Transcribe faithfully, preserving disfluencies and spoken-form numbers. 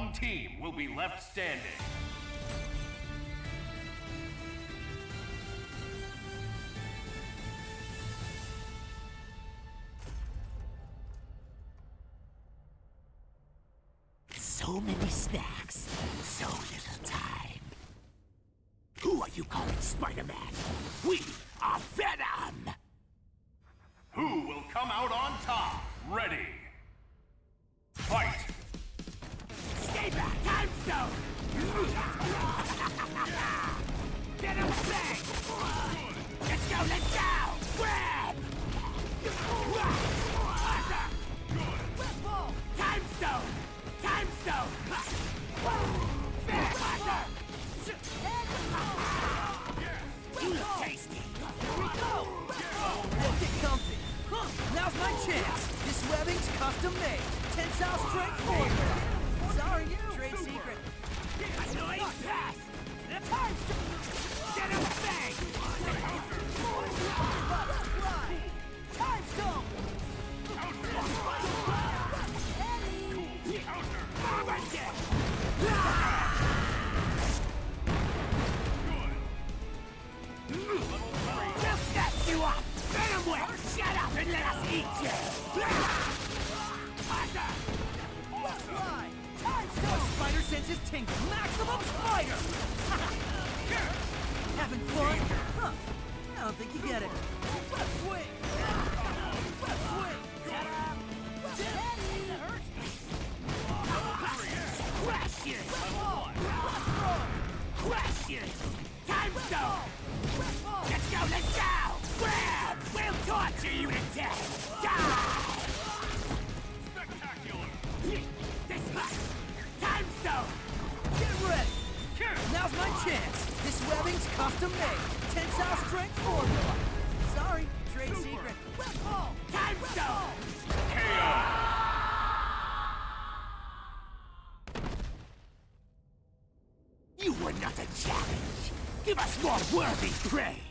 One team will be left standing. So many snacks, so little time. Who are you calling Spider-Man? We are Venom! Who will come out on top? Ready! Fight! Stay back! Time stone! Get him back! Let's go! Let's go! Grab! Time stone! Time stone! You look tasty! Here we go! Look at comfy! Huh, now's my chance! This webbing's custom made! Tensile strength formula! Sorry, trade secret. A nice pass. The time stone. Get him bang. Time stone. We'll snap you up. Venomware, shut up and let us eat you. Fly. My spider senses tingle. Maximum spider! Having fun? Huh. I don't think you get it. Left swing! Left swing! That hurts me! Crash it! Crash it! Time zone! Let's go, let's go! Grab! We'll torture you to death! Die! Spectacular! This Time stone! Get ready! Now's my chance! This webbing's custom made! Tensile strength formula! Sorry, trade Super. secret! Ball. Time Red stone! K O! You were not a challenge! Give us more worthy prey!